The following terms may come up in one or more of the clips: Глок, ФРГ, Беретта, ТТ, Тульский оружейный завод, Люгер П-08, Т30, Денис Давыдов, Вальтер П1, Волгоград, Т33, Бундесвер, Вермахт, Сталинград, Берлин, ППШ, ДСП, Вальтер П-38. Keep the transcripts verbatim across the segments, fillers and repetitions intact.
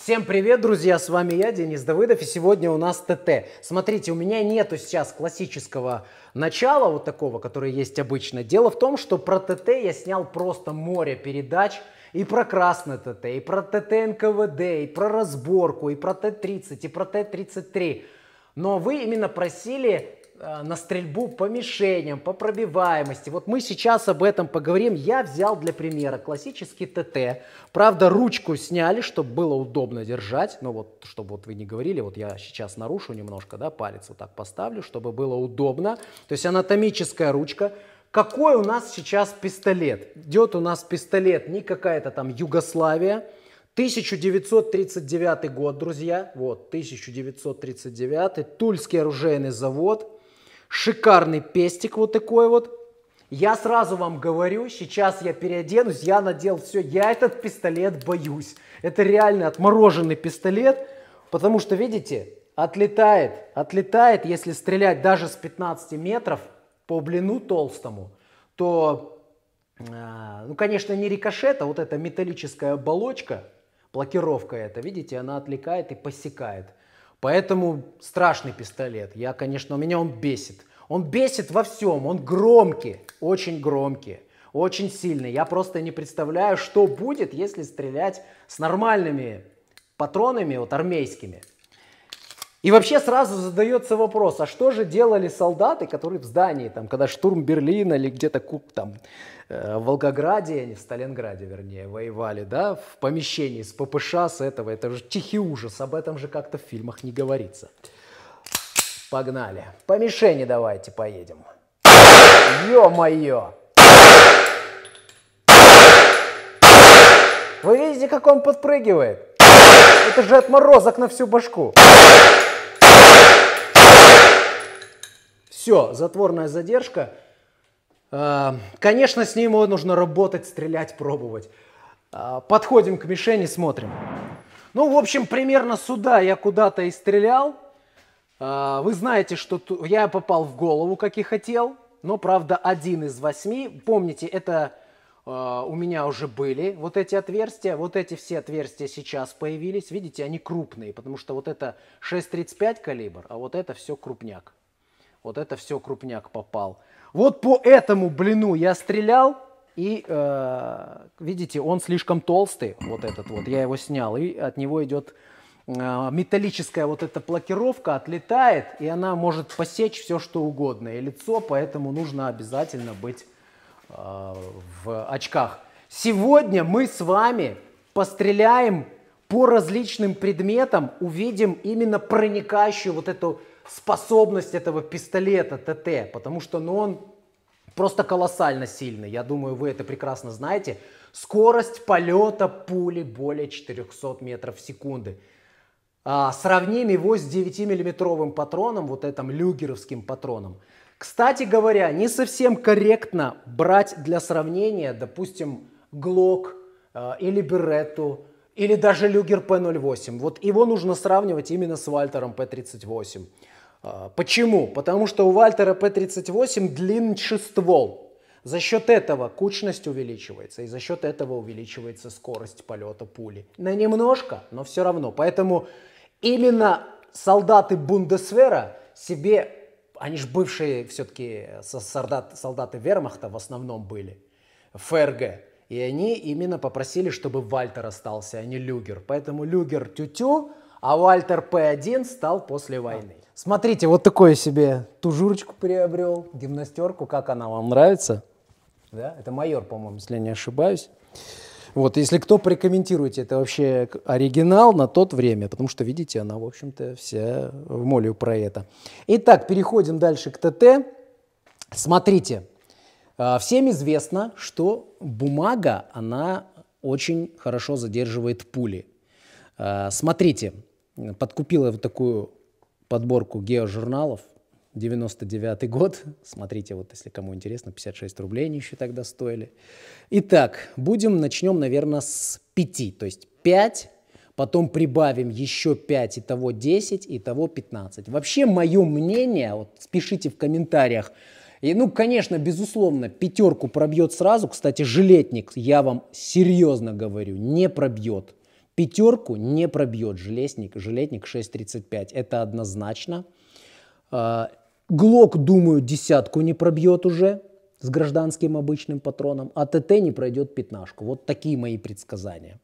Всем привет, друзья, с вами я, Денис Давыдов, и сегодня у нас ТТ. Смотрите, у меня нету сейчас классического начала, вот такого, которое есть обычно. Дело в том, что про ТТ я снял просто море передач, и про красный ТТ, и про ТТ эн ка вэ дэ, и про разборку, и про Т тридцать, и про Т тридцать три. Но вы именно просили э, на стрельбу по мишеням, по пробиваемости. Вот мы сейчас об этом поговорим. Я взял для примера классический ТТ. Правда, ручку сняли, чтобы было удобно держать. Но вот, чтобы вот вы не говорили, вот я сейчас нарушу немножко, да, палец вот так поставлю, чтобы было удобно. То есть анатомическая ручка. Какой у нас сейчас пистолет? Идет у нас пистолет не какая-то там Югославия. тысяча девятьсот тридцать девятый год, друзья. Вот, тысяча девятьсот тридцать девятый. Тульский оружейный завод. Шикарный пестик вот такой вот. Я сразу вам говорю, сейчас я переоденусь, я надел все. Я этот пистолет боюсь. Это реально отмороженный пистолет, потому что, видите, отлетает. Отлетает, если стрелять даже с пятнадцати метров. По блину толстому, то, э, ну, конечно, не рикошет, а вот эта металлическая оболочка, блокировка эта, видите, она отвлекает и посекает. Поэтому страшный пистолет. Я, конечно, меня он бесит. Он бесит во всем, он громкий, очень громкий, очень сильный. Я просто не представляю, что будет, если стрелять с нормальными патронами, вот армейскими. И вообще сразу задается вопрос, а что же делали солдаты, которые в здании, там, когда штурм Берлина или где-то там, в Волгограде, не в Сталинграде, вернее, воевали, да, в помещении с ППШ, с этого, это же тихий ужас, об этом же как-то в фильмах не говорится. Погнали. По мишени давайте поедем. Ё-моё! Вы видите, как он подпрыгивает? Это же отморозок на всю башку. Все, затворная задержка. Конечно, с ним нужно работать, стрелять, пробовать. Подходим к мишени, смотрим. Ну, в общем, примерно сюда я куда-то и стрелял. Вы знаете, что я попал в голову, как и хотел. Но, правда, один из восьми. Помните, это у меня уже были вот эти отверстия. Вот эти все отверстия сейчас появились. Видите, они крупные, потому что вот это шесть тридцать пять калибр, а вот это все крупняк. Вот это все крупняк попал. Вот по этому блину я стрелял. И, э, видите, он слишком толстый. Вот этот вот. Я его снял. И от него идет э, металлическая вот эта блокировка. Отлетает. И она может посечь все, что угодно. И лицо. Поэтому нужно обязательно быть э, в очках. Сегодня мы с вами постреляем по различным предметам. Увидим именно проникающую вот эту способность этого пистолета ТТ, потому что, ну, он просто колоссально сильный. Я думаю, вы это прекрасно знаете. Скорость полета пули более четырёхсот метров в секунду. А, сравним его с девятимиллиметровым патроном, вот этим люгеровским патроном. Кстати говоря, не совсем корректно брать для сравнения, допустим, Глок э, или Беретту, или даже Люгер П ноль восемь. Вот его нужно сравнивать именно с Вальтером П тридцать восемь. Почему? Потому что у Вальтера П тридцать восемь длиннее ствол. За счет этого кучность увеличивается. И за счет этого увеличивается скорость полета пули. На немножко, но все равно. Поэтому именно солдаты Бундесвера себе... Они же бывшие все-таки солдат, солдаты Вермахта в основном были. эф эр гэ. И они именно попросили, чтобы Вальтер остался, а не Люгер. Поэтому Люгер тю-тю, а Вальтер П один стал после войны. Смотрите, вот такое себе тужурочку приобрел, гимнастерку. Как она вам нравится? Да? Это майор, по-моему, если я не ошибаюсь. Вот, если кто, прокомментируйте, это вообще оригинал на то время, потому что, видите, она, в общем-то, вся в молю про это. Итак, переходим дальше к ТТ. Смотрите. Всем известно, что бумага, она очень хорошо задерживает пули. Смотрите, подкупила вот такую подборку геожурналов, девяносто девятый год. Смотрите, вот если кому интересно, пятьдесят шесть рублей они еще тогда стоили. Итак, будем, начнем, наверное, с пяти, то есть пять, потом прибавим еще пять, итого десять, итого пятнадцать. Вообще, мое мнение, вот пишите в комментариях. И, ну, конечно, безусловно, пятерку пробьет сразу. Кстати, жилетник, я вам серьезно говорю, не пробьет. Пятерку не пробьет жилетник, жилетник шесть тридцать пять, это однозначно. Глок, думаю, десятку не пробьет уже с гражданским обычным патроном, а ТТ не пройдет пятнашку. Вот такие мои предсказания.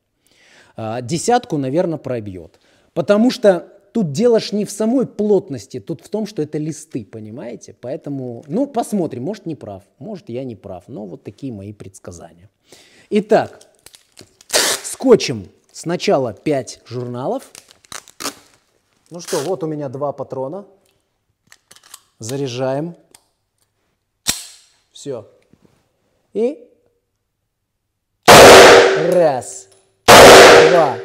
Десятку, наверное, пробьет, потому что тут дело ж не в самой плотности, тут в том, что это листы, понимаете? Поэтому, ну, посмотрим, может, не прав, может, я не прав, но вот такие мои предсказания. Итак, скотчем. Сначала пять журналов. Ну что, вот у меня два патрона. Заряжаем. Все. И раз, два.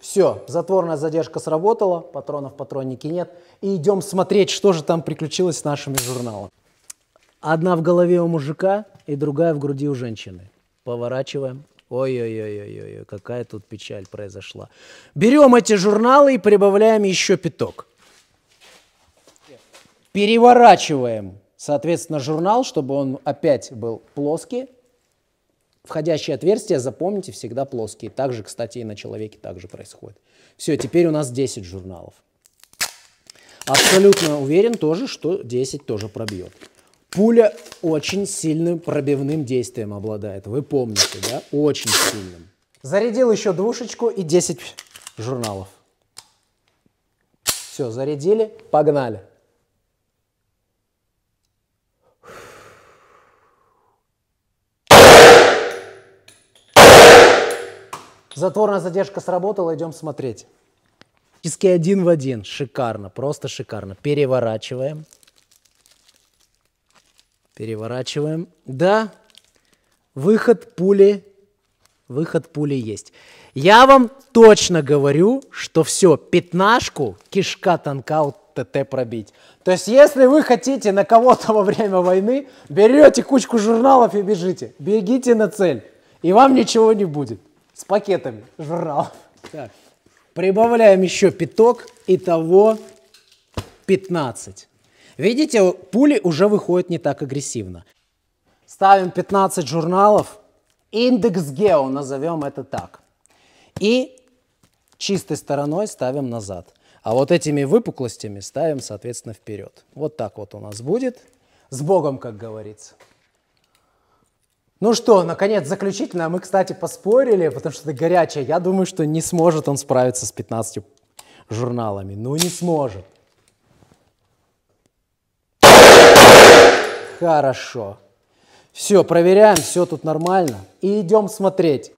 Все, затворная задержка сработала, патронов в патроннике нет. И идем смотреть, что же там приключилось с нашими журналами. Одна в голове у мужика и другая в груди у женщины. Поворачиваем. Ой-ой-ой-ой-ой, какая тут печаль произошла. Берем эти журналы и прибавляем еще пяток. Переворачиваем, соответственно, журнал, чтобы он опять был плоский. Входящие отверстия, запомните, всегда плоские. Также, кстати, и на человеке также происходит. Все, теперь у нас десять журналов. Абсолютно уверен тоже, что десять тоже пробьет. Пуля очень сильным пробивным действием обладает. Вы помните, да? Очень сильным. Зарядил еще двушечку и десять журналов. Все, зарядили, погнали. Затворная задержка сработала, идем смотреть. Фактически один в один. Шикарно, просто шикарно. Переворачиваем. Переворачиваем. Да, выход пули, выход пули есть. Я вам точно говорю, что все, пятнашку, кишка тонка у ТТ пробить. То есть, если вы хотите на кого-то во время войны, берете кучку журналов и бежите. Бегите на цель, и вам ничего не будет. С пакетами журналов. Так. Прибавляем еще пяток, итого пятнадцать. Видите, пули уже выходят не так агрессивно. Ставим пятнадцать журналов, индекс гео, назовем это так. И чистой стороной ставим назад. А вот этими выпуклостями ставим, соответственно, вперед. Вот так вот у нас будет. С Богом, как говорится. Ну что, наконец, заключительно. Мы, кстати, поспорили, потому что это горячее. Я думаю, что не сможет он справиться с пятнадцатью журналами. Ну, не сможет. Хорошо. Все, проверяем, все тут нормально. И идем смотреть.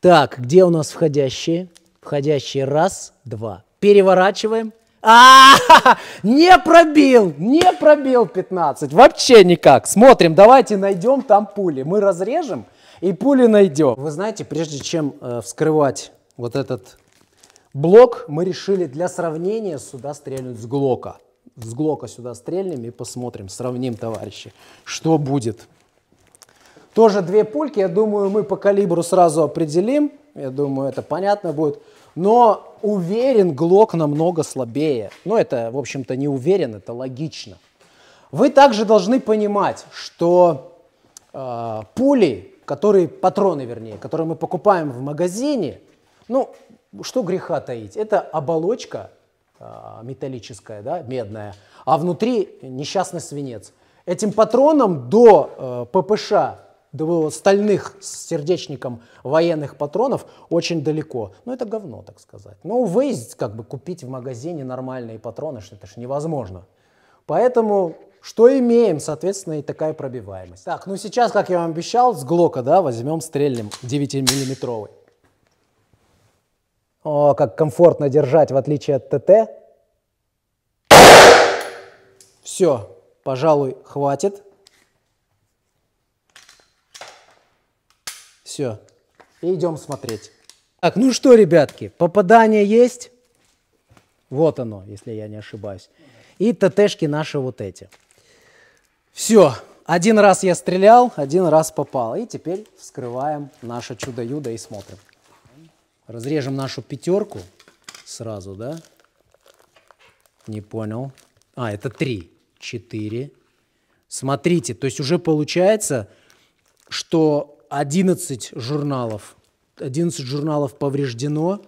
Так, где у нас входящие? Входящие раз, два. Переворачиваем. А-а-а! Не пробил! Не пробил пятнадцать. Вообще никак. Смотрим, давайте найдем там пули. Мы разрежем и пули найдем. Вы знаете, прежде чем э, вскрывать вот этот блок, мы решили для сравнения сюда стрельнуть с Глока. С Глока сюда стрельнем и посмотрим, сравним, товарищи, что будет. Тоже две пульки, я думаю, мы по калибру сразу определим. Я думаю, это понятно будет. Но уверен, Глок намного слабее. Но это, в общем-то, не уверен, это логично. Вы также должны понимать, что э, пули, которые, патроны, вернее, которые мы покупаем в магазине, ну, что греха таить, это оболочка металлическая, да, медная, а внутри несчастный свинец. Этим патроном до э, ППШ, до стальных с сердечником военных патронов очень далеко. Ну, это говно, так сказать. Ну, выездить, как бы, купить в магазине нормальные патроны, что это же невозможно. Поэтому, что имеем, соответственно, и такая пробиваемость. Так, ну сейчас, как я вам обещал, с Глока, да, возьмем стрельным девятимиллиметровый. О, как комфортно держать, в отличие от ТТ. Все, пожалуй, хватит. Все, и идем смотреть. Так, ну что, ребятки, попадание есть. Вот оно, если я не ошибаюсь. И ТТшки наши вот эти. Все, один раз я стрелял, один раз попал. И теперь вскрываем наше чудо-юдо и смотрим. Разрежем нашу пятерку сразу, да? Не понял. А, это три. Четыре. Смотрите, то есть уже получается, что одиннадцать журналов одиннадцать журналов повреждено.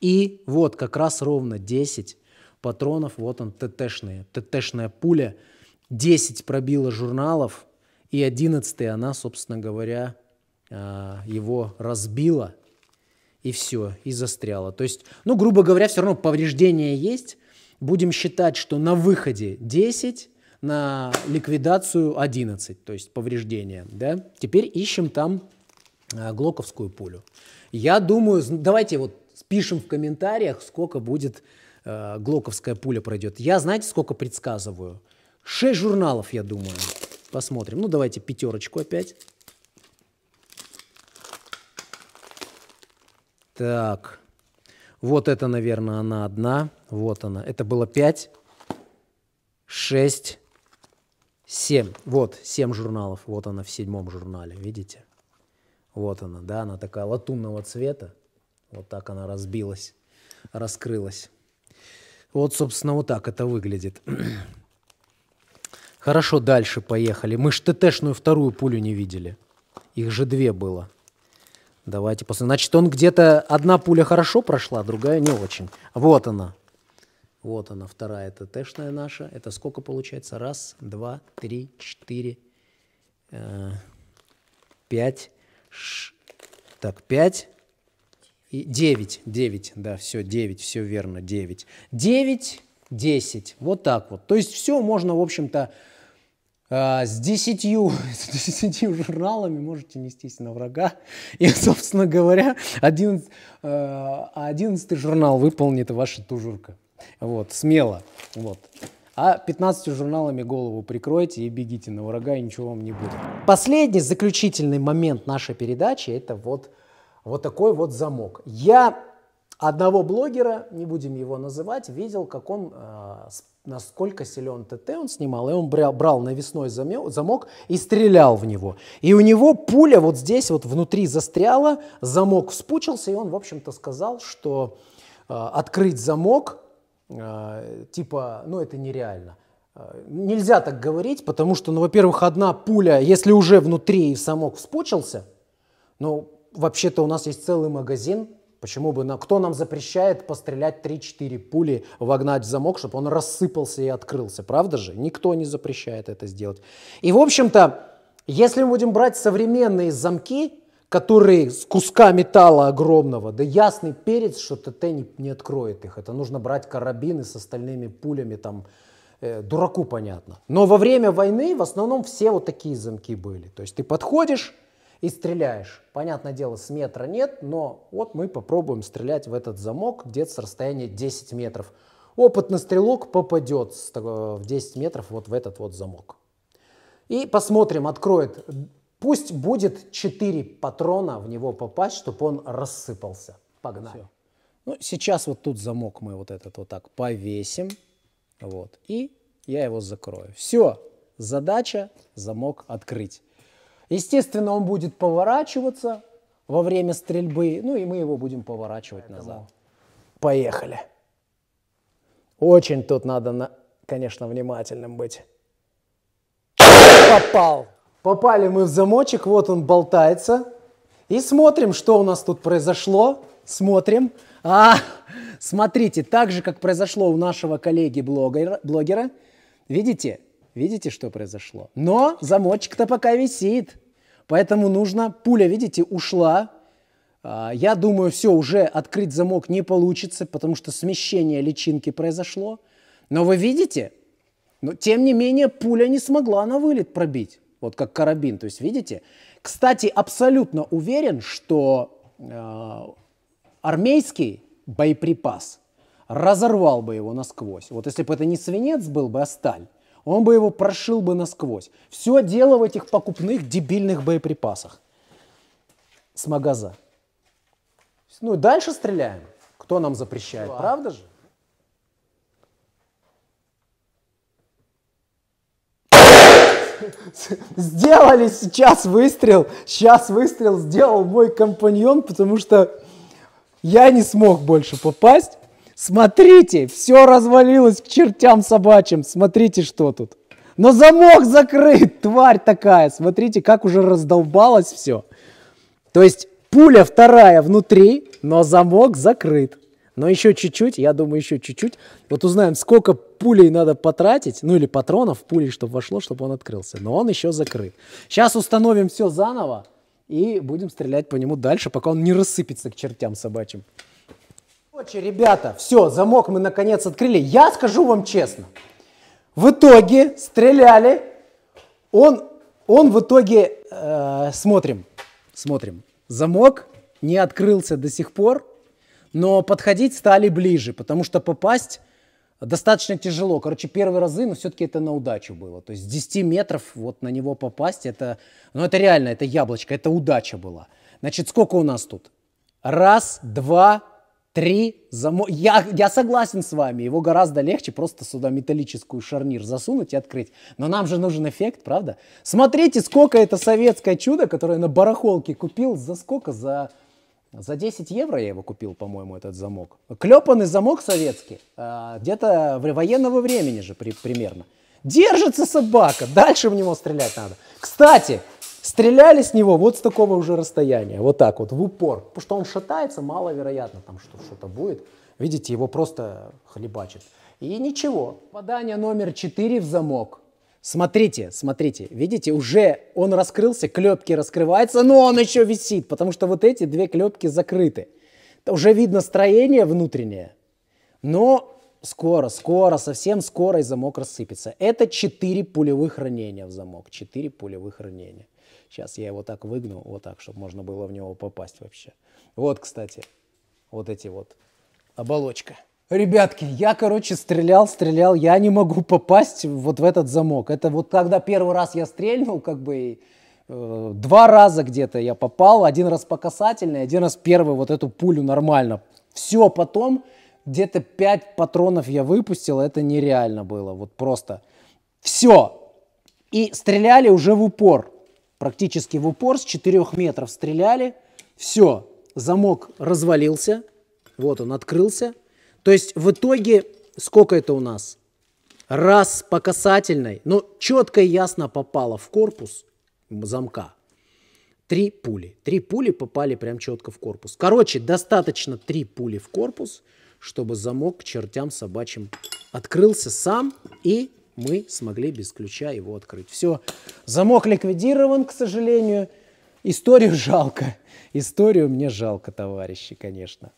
И вот как раз ровно десять патронов, вот он, ТТшные. ТТшная пуля, десять пробила журналов, и одиннадцатый она, собственно говоря, его разбила, и все, и застряла. То есть, ну, грубо говоря, все равно повреждения есть. Будем считать, что на выходе десять, на ликвидацию одиннадцать, то есть повреждения. Да? Теперь ищем там глоковскую пулю. Я думаю, давайте вот пишем в комментариях, сколько будет э, глоковская пуля пройдет. Я, знаете, сколько предсказываю? шесть журналов, я думаю. Посмотрим. Ну, давайте пятерочку опять. Так. Вот это, наверное, она одна. Вот она. Это было пять, шесть, семь. Вот, семь журналов. Вот она в седьмом журнале. Видите? Вот она, да? Она такая латунного цвета. Вот так она разбилась, раскрылась. Вот, собственно, вот так это выглядит. Хорошо, дальше поехали. Мы ж ТТшную вторую пулю не видели. Их же две было. Давайте посмотрим. Значит, он где-то... Одна пуля хорошо прошла, другая не очень. Вот она. Вот она, вторая ТТшная наша. Это сколько получается? Раз, два, три, четыре, э, пять. Ш... Так, пять... И девять, девять, да, все, девять, все верно, девять. девять, десять, вот так вот. То есть все можно, в общем-то, э, с, десятью, с десятью журналами можете нестись на врага. И, собственно говоря, одиннадцатый, э, одиннадцатый журнал выполнит ваша тужурка. Вот, смело. Вот. А пятнадцатью журналами голову прикройте и бегите на врага, и ничего вам не будет. Последний, заключительный момент нашей передачи – это вот... Вот такой вот замок. Я одного блогера, не будем его называть, видел, как он, э, насколько силен ТТ он снимал, и он брал, брал навесной замок и стрелял в него. И у него пуля вот здесь вот внутри застряла, замок вспучился, и он, в общем-то, сказал, что э, открыть замок, э, типа, ну это нереально. Нельзя так говорить, потому что, ну, во-первых, одна пуля, если уже внутри замок вспучился, ну... Вообще-то у нас есть целый магазин, почему бы, на, кто нам запрещает пострелять три-четыре пули, вогнать в замок, чтобы он рассыпался и открылся, правда же? Никто не запрещает это сделать. И, в общем-то, если мы будем брать современные замки, которые с куска металла огромного, да ясный перец, что ТТ не, не откроет их, это нужно брать карабины с остальными пулями, там, э, дураку понятно. Но во время войны в основном все вот такие замки были, то есть ты подходишь, и стреляешь. Понятное дело, с метра нет, но вот мы попробуем стрелять в этот замок где-то с расстояния десять метров. Опытный стрелок попадет в десять метров вот в этот вот замок. И посмотрим, откроет. Пусть будет четыре патрона в него попасть, чтобы он рассыпался. Погнали. Все. Ну, сейчас вот тут замок мы вот этот вот так повесим. Вот. И я его закрою. Все. Задача замок открыть. Естественно, он будет поворачиваться во время стрельбы, ну и мы его будем поворачивать Поэтому... назад. Поехали. Очень тут надо, на... конечно, внимательным быть. Попал. Попали мы в замочек, вот он болтается. И смотрим, что у нас тут произошло. Смотрим. А, смотрите, так же, как произошло у нашего коллеги-блогера, блогера, видите? Видите, что произошло? Но замочек-то пока висит. Поэтому нужно... Пуля, видите, ушла. Я думаю, все, уже открыть замок не получится, потому что смещение личинки произошло. Но вы видите? Но, тем не менее, пуля не смогла на вылет пробить. Вот как карабин. То есть, видите? Кстати, абсолютно уверен, что э, армейский боеприпас разорвал бы его насквозь. Вот если бы это не свинец был бы, а сталь. Он бы его прошил бы насквозь. Все дело в этих покупных дебильных боеприпасах. С магаза. Ну и дальше стреляем. Кто нам запрещает, Два. Правда же? Сделали сейчас выстрел. Сейчас выстрел сделал мой компаньон, потому что я не смог больше попасть. Смотрите, все развалилось к чертям собачьим. Смотрите, что тут. Но замок закрыт, тварь такая. Смотрите, как уже раздолбалось все. То есть Пуля вторая внутри, но замок закрыт. Но еще чуть-чуть, я думаю, еще чуть-чуть. Вот узнаем, сколько пулей надо потратить, ну или патронов пулей, чтобы вошло, чтобы он открылся. Но он еще закрыт. Сейчас установим все заново и будем стрелять по нему дальше, пока он не рассыпется к чертям собачьим. Короче, ребята, все, замок мы наконец открыли. Я скажу вам честно, в итоге стреляли, он, он в итоге, э, смотрим, смотрим, замок не открылся до сих пор, но подходить стали ближе, потому что попасть достаточно тяжело. Короче, первые разы, но все-таки это на удачу было. То есть с десяти метров вот на него попасть, это, ну это реально, это яблочко, это удача была. Значит, сколько у нас тут? Раз, два, три, замок. Я, я согласен с вами, его гораздо легче просто сюда металлическую шарнир засунуть и открыть. Но нам же нужен эффект, правда? Смотрите, сколько это советское чудо, которое на барахолке купил, за сколько? За... За десять евро я его купил, по-моему, этот замок. Клепанный замок советский, где-то военного времени же при, примерно. Держится собака, дальше в него стрелять надо. Кстати, стреляли с него вот с такого уже расстояния, вот так вот, в упор. Потому что он шатается, маловероятно, там что-то будет. Видите, его просто хлебачит. И ничего. Попадание номер четыре в замок. Смотрите, смотрите, видите, уже он раскрылся, клепки раскрываются, но он еще висит, потому что вот эти две клепки закрыты. Уже видно строение внутреннее, но скоро, скоро, совсем скоро и замок рассыпется. Это четыре пулевых ранения в замок, четыре пулевых ранения. Сейчас я его так выгну, вот так, чтобы можно было в него попасть вообще. Вот, кстати, вот эти вот оболочка. Ребятки, я, короче, стрелял, стрелял, я не могу попасть вот в этот замок. Это вот когда первый раз я стрельнул, как бы, э, два раза где-то я попал, один раз по касательной, один раз первый вот эту пулю нормально. Все потом, где-то пять патронов я выпустил, это нереально было, вот просто. Все. И стреляли уже в упор, практически в упор, с четырёх метров стреляли. Все, замок развалился, вот он открылся. То есть в итоге, сколько это у нас? Раз по касательной, но четко и ясно попало в корпус замка. Три пули. Три пули попали прям четко в корпус. Короче, достаточно три пули в корпус, чтобы замок к чертям собачьим открылся сам, и мы смогли без ключа его открыть. Все, замок ликвидирован, к сожалению. Историю жалко. Историю мне жалко, товарищи, конечно.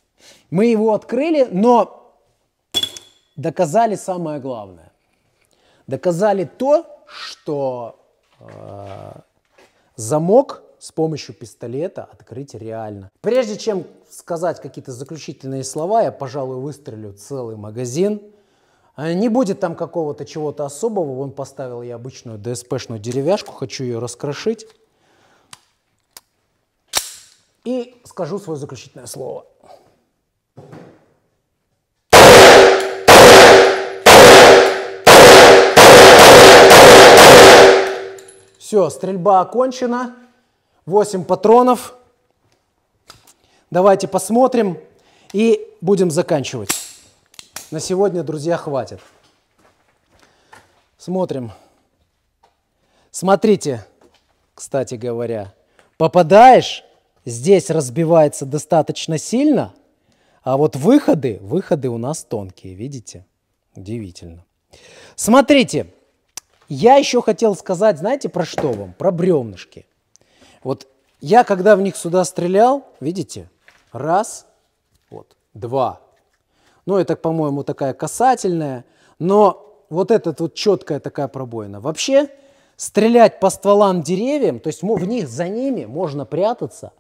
Мы его открыли, но доказали самое главное. Доказали то, что э, замок с помощью пистолета открыть реально. Прежде чем сказать какие-то заключительные слова, я, пожалуй, выстрелю целый магазин. Не будет там какого-то чего-то особого. Вон поставил я обычную ДСПшную деревяшку, хочу ее раскрошить. И скажу свое заключительное слово. Все, стрельба окончена. восемь патронов. Давайте посмотрим и будем заканчивать. На сегодня, друзья, хватит. Смотрим. Смотрите, кстати говоря, попадаешь, здесь разбивается достаточно сильно. А вот выходы, выходы у нас тонкие, видите? Удивительно. Смотрите, я еще хотел сказать, знаете, про что вам? Про бревнышки. Вот я, когда в них сюда стрелял, видите? Раз, вот, два. Ну, это, по-моему, такая касательная, но вот эта вот четкая такая пробоина. Вообще, стрелять по стволам деревьям, то есть в них, за ними можно прятаться,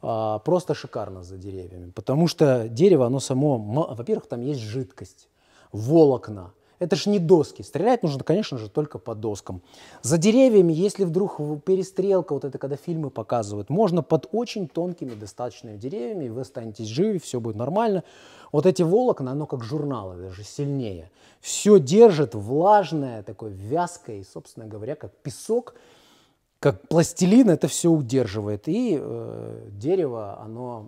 просто шикарно за деревьями, потому что дерево, оно само, во-первых, там есть жидкость, волокна, это же не доски, стрелять нужно, конечно же, только по доскам. За деревьями, если вдруг перестрелка, вот это когда фильмы показывают, можно под очень тонкими достаточными деревьями, вы останетесь живы, все будет нормально. Вот эти волокна, оно как журналы, даже сильнее, все держит, влажное, такое вязкое, и, собственно говоря, как песок, как пластилин, это все удерживает. И э, дерево, оно,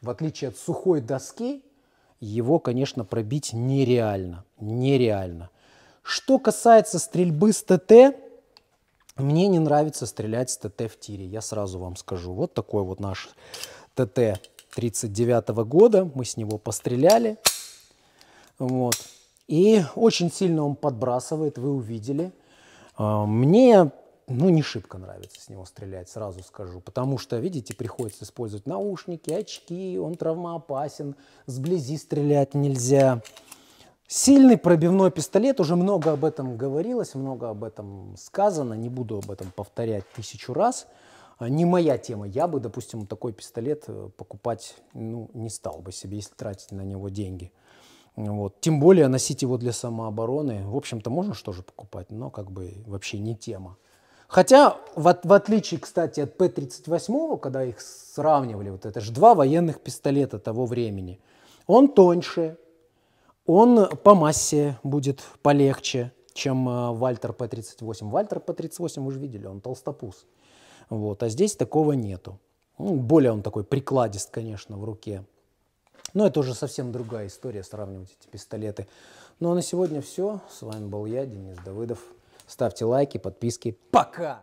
в отличие от сухой доски, его, конечно, пробить нереально. Нереально. Что касается стрельбы с ТТ, Мне не нравится стрелять с ТТ в тире, я сразу вам скажу. Вот такой вот наш ТТ тридцать девятого года, мы с него постреляли. Вот. И очень сильно он подбрасывает, вы увидели. Мне, ну, не шибко нравится с него стрелять, сразу скажу. Потому что, видите, приходится использовать наушники, очки, он травмоопасен, сблизи стрелять нельзя. Сильный пробивной пистолет, уже много об этом говорилось, много об этом сказано, не буду об этом повторять тысячу раз. Не моя тема, я бы, допустим, такой пистолет покупать, ну, не стал бы себе, если тратить на него деньги. Вот. Тем более носить его для самообороны, в общем-то, можно что же покупать, но как бы вообще не тема. Хотя, в, от, в отличие, кстати, от П тридцать восемь, когда их сравнивали, вот это же два военных пистолета того времени, он тоньше. Он по массе будет полегче, чем Вальтер П тридцать восемь. Вальтер П тридцать восемь, вы же видели, он толстопуз. Вот, а здесь такого нету. Ну, более он такой прикладист, конечно, в руке. Но это уже совсем другая история, сравнивать эти пистолеты. Ну а на сегодня все. С вами был я, Денис Давыдов. Ставьте лайки, подписки. Пока!